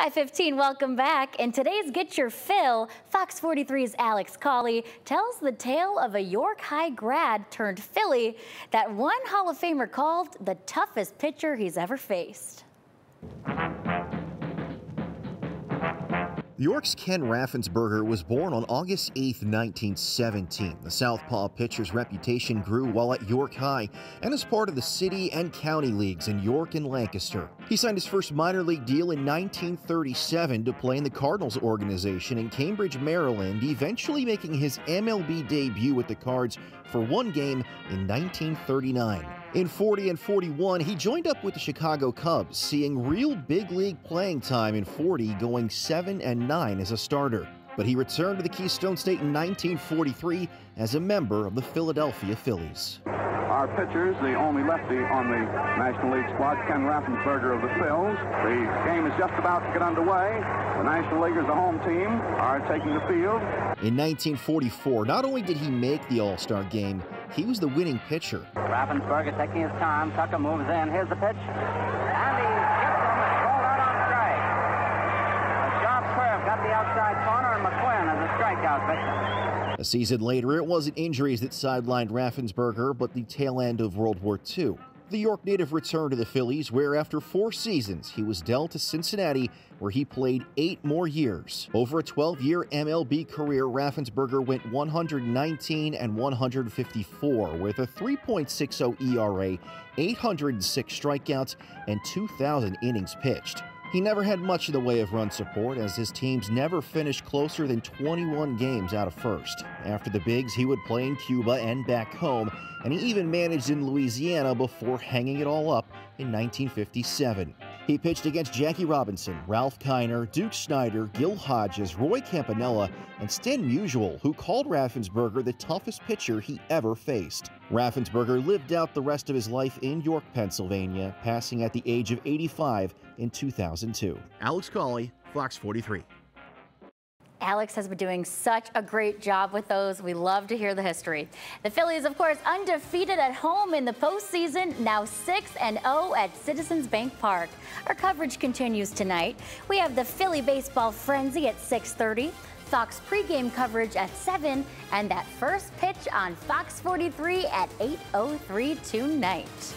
Sci-15, welcome back. And today's Get Your Fill, Fox 43's Alex Cawley tells the tale of a York High grad turned Philly that one Hall of Famer called the toughest pitcher he's ever faced. York's Ken Raffensberger was born on August 8, 1917. The southpaw pitcher's reputation grew while at York High and as part of the city and county leagues in York and Lancaster. He signed his first minor league deal in 1937 to play in the Cardinals organization in Cambridge, Maryland, eventually making his MLB debut with the Cards for one game in 1939. In 40 and 41, he joined up with the Chicago Cubs, seeing real big league playing time in 40, going 7-9 as a starter. But he returned to the Keystone State in 1943 as a member of the Philadelphia Phillies. Our pitchers, the only lefty on the National League squad, Ken Raffensberger of the Phils. The game is just about to get underway. The National Leaguers, the home team, are taking the field. In 1944, not only did he make the All-Star game, he was the winning pitcher. Raffensberger taking his time. Tucker moves in. Here's the pitch. And he gets him. It's rolled out on strike. A sharp curve got the outside corner, and McQuinn is a strikeout victim. A season later, it wasn't injuries that sidelined Raffensberger, but the tail end of World War II. The York native returned to the Phillies, where after 4 seasons, he was dealt to Cincinnati, where he played 8 more years. Over a 12-year MLB career, Raffensberger went 119-154 with a 3.60 ERA, 806 strikeouts, and 2,000 innings pitched. He never had much in the way of run support, as his teams never finished closer than 21 games out of first. After the bigs, he would play in Cuba and back home, and he even managed in Louisiana before hanging it all up in 1957. He pitched against Jackie Robinson, Ralph Kiner, Duke Snider, Gil Hodges, Roy Campanella, and Stan Musial, who called Raffensberger the toughest pitcher he ever faced. Raffensberger lived out the rest of his life in York, Pennsylvania, passing at the age of 85 in 2002. Alex Cawley, Fox 43. Alex has been doing such a great job with those. We love to hear the history. The Phillies, of course, undefeated at home in the postseason, now 6-0 at Citizens Bank Park. Our coverage continues tonight. We have the Philly baseball frenzy at 6:30, Fox pregame coverage at 7, and that first pitch on Fox 43 at 8:03 tonight.